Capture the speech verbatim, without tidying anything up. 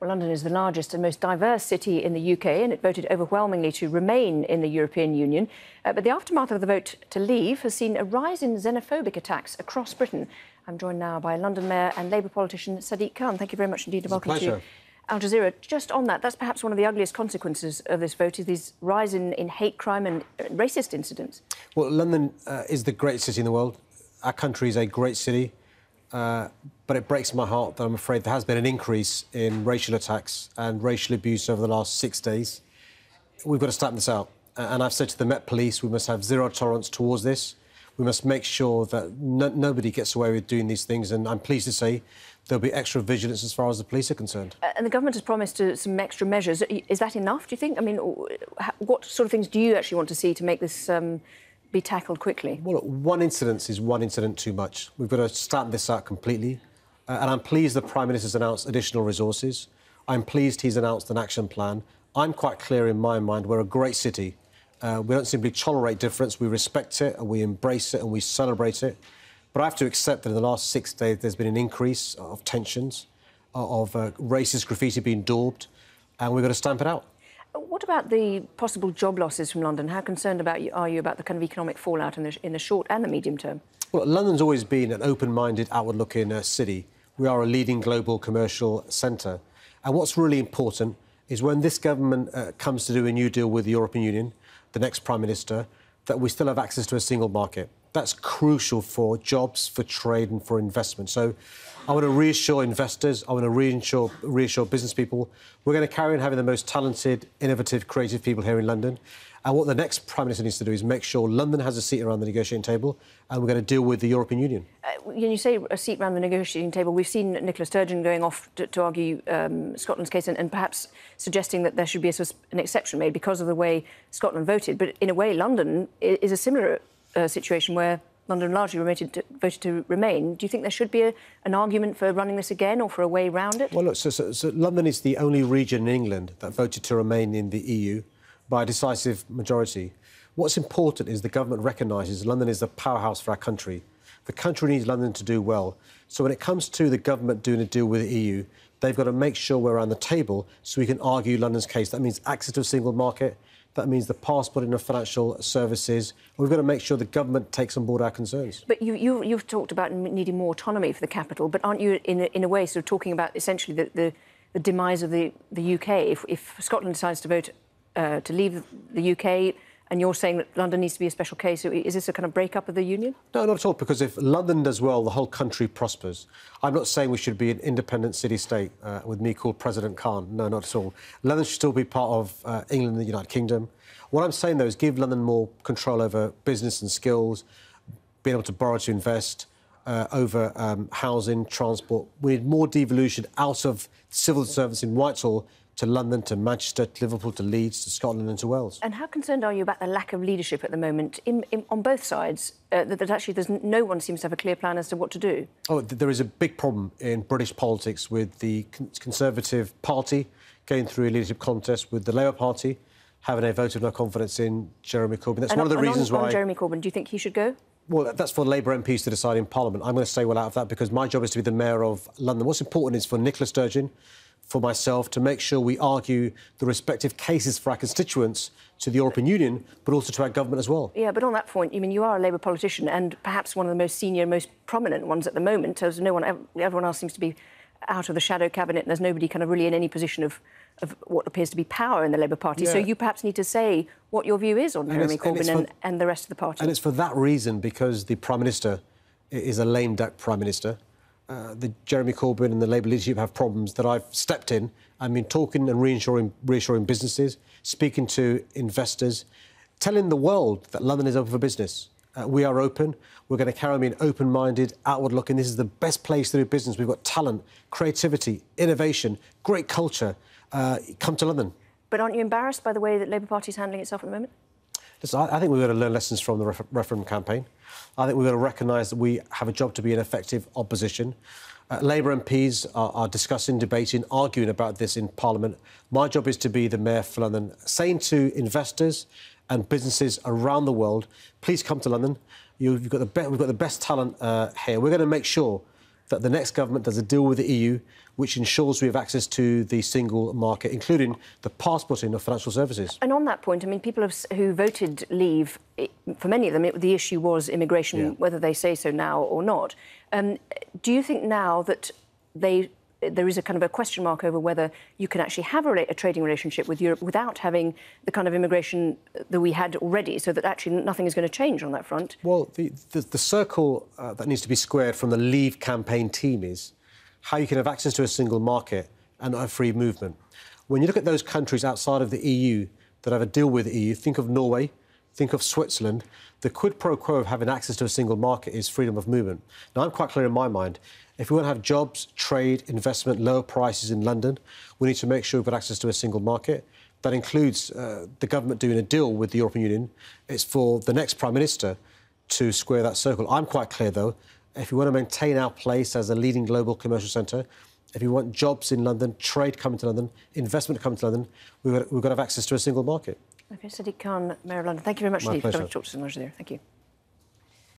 Well, London is the largest and most diverse city in the U K, and it voted overwhelmingly to remain in the European Union. Uh, but the aftermath of the vote to leave has seen a rise in xenophobic attacks across Britain. I'm joined now by London Mayor and Labour politician Sadiq Khan. Thank you very much indeed. It's welcome to Al Jazeera. Just on that, that's perhaps one of the ugliest consequences of this vote, is this rise in, in hate crime and racist incidents. Well, London uh, is the greatest city in the world. Our country is a great city. Uh, but it breaks my heart that I'm afraid there has been an increase in racial attacks and racial abuse over the last six days. We've got to stamp this out. And I've said to the Met Police, we must have zero tolerance towards this. We must make sure that no nobody gets away with doing these things. And I'm pleased to say there'll be extra vigilance as far as the police are concerned. Uh, and the government has promised uh, some extra measures. Is that enough, do you think? I mean, what sort of things do you actually want to see to make this... Um... be tackled quickly? Well, look, one incident is one incident too much. We've got to stamp this out completely. Uh, and I'm pleased the Prime Minister's announced additional resources. I'm pleased he's announced an action plan. I'm quite clear in my mind we're a great city. Uh, we don't simply tolerate difference. We respect it and we embrace it and we celebrate it. But I have to accept that in the last six days there's been an increase of tensions, of uh, racist graffiti being daubed, and we've got to stamp it out. What about the possible job losses from London? How concerned about you, are you about the kind of economic fallout in the, in the short and the medium term? Well, London's always been an open-minded, outward-looking uh, city. We are a leading global commercial centre. And what's really important is when this government uh, comes to do a new deal with the European Union, the next Prime Minister, that we still have access to a single market. That's crucial for jobs, for trade and for investment. So I want to reassure investors, I want to reassure, reassure business people. We're going to carry on having the most talented, innovative, creative people here in London. And what the next Prime Minister needs to do is make sure London has a seat around the negotiating table, and we're going to deal with the European Union. Uh, when you say a seat around the negotiating table, we've seen Nicola Sturgeon going off to, to argue um, Scotland's case and, and perhaps suggesting that there should be a, an exception made because of the way Scotland voted. But in a way, London is a similar uh, situation where London largely voted to, voted to remain. Do you think there should be a, an argument for running this again or for a way round it? Well, look, so, so, so London is the only region in England that voted to remain in the E U by a decisive majority. What's important is the government recognises London is the powerhouse for our country. The country needs London to do well. So when it comes to the government doing a deal with the E U, they've got to make sure we're around the table so we can argue London's case. That means access to a single market. That means the passport and the financial services. We've got to make sure the government takes on board our concerns. But you, you, you've talked about needing more autonomy for the capital, but aren't you, in a, in a way, sort of talking about essentially the, the, the demise of the, the U K? If, if Scotland decides to vote uh, to leave the U K, and you're saying that London needs to be a special case, so is this a kind of break-up of the union? No, not at all, because if London does well, the whole country prospers. I'm not saying we should be an independent city-state uh, with me called President Khan. No, not at all. London should still be part of uh, England and the United Kingdom. What I'm saying, though, is give London more control over business and skills, being able to borrow to invest, uh, over um, housing, transport. We need more devolution out of civil service in Whitehall to London, to Manchester, to Liverpool, to Leeds, to Scotland and to Wales. And how concerned are you about the lack of leadership at the moment in, in, on both sides, uh, that, that actually there's no one seems to have a clear plan as to what to do? Oh, there is a big problem in British politics with the Conservative Party going through a leadership contest with the Labour Party, having a vote of no confidence in Jeremy Corbyn. That's and one of the reasons on, why... On Jeremy Corbyn, do you think he should go? Well, that's for Labour M Ps to decide in Parliament. I'm going to stay well out of that because my job is to be the Mayor of London. What's important is for Nicola Sturgeon, for myself, to make sure we argue the respective cases for our constituents to the European Union, but also to our government as well. Yeah, but on that point, you mean you are a Labour politician and perhaps one of the most senior, most prominent ones at the moment. There's no one, everyone else seems to be out of the shadow cabinet, and there's nobody kind of really in any position of, of what appears to be power in the Labour Party. Yeah. So you perhaps need to say what your view is on Jeremy Corbyn and, for, and the rest of the party. And it's for that reason, because the Prime Minister is a lame duck Prime Minister. Uh, the Jeremy Corbyn and the Labour leadership have problems that I've stepped in. I mean, talking and reassuring, reassuring businesses, speaking to investors, telling the world that London is open for business. Uh, we are open. We're going to carry on being open-minded, outward-looking. This is the best place to do business. We've got talent, creativity, innovation, great culture. Uh, come to London. But aren't you embarrassed by the way that Labour Party is handling itself at the moment? Listen, I, I think we've got to learn lessons from the ref referendum campaign. I think we've got to recognise that we have a job to be an effective opposition. Uh, Labour M Ps are, are discussing, debating, arguing about this in Parliament. My job is to be the Mayor for London, saying to investors and businesses around the world, please come to London. You've got the be we've got the best talent uh, here. We're going to make sure that the next government does a deal with the E U which ensures we have access to the single market, including the passporting of financial services. And on that point, I mean, people who voted Leave, for many of them, it, the issue was immigration, yeah. whether they say so now or not. Um, do you think now that they... there is a kind of a question mark over whether you can actually have a, a trading relationship with Europe without having the kind of immigration that we had already, so that actually nothing is going to change on that front? Well, the, the, the circle uh, that needs to be squared from the Leave campaign team is how you can have access to a single market and not have free movement. When you look at those countries outside of the E U that have a deal with the E U, think of Norway, think of Switzerland, the quid pro quo of having access to a single market is freedom of movement. Now, I'm quite clear in my mind, if we want to have jobs, trade, investment, lower prices in London, we need to make sure we've got access to a single market. That includes uh, the government doing a deal with the European Union. It's for the next Prime Minister to square that circle. I'm quite clear, though, if we want to maintain our place as a leading global commercial centre, if you want jobs in London, trade coming to London, investment coming to London, we've got, we've got to have access to a single market. OK, Sadiq Khan, Mayor of London, thank you very much indeed for coming to talk to us on Al Jazeera. Thank you.